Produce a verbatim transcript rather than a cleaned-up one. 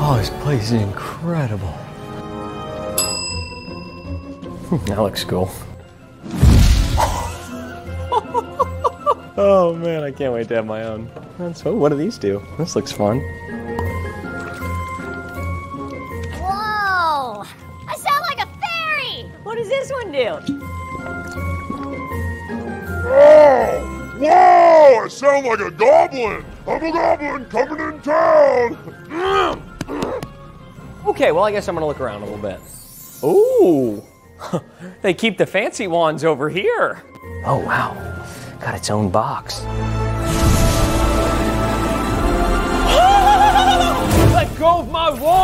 Oh, this place is incredible. That looks cool. Oh man, I can't wait to have my own. That's, oh, what do these do? This looks fun. Whoa! I sound like a fairy! What does this one do? Whoa! Whoa! I sound like a goblin! I'm a goblin coming in town! Okay, well I guess I'm gonna look around a little bit. Ooh! They keep the fancy wands over here! Oh wow! Got its own box. Let go of my wand!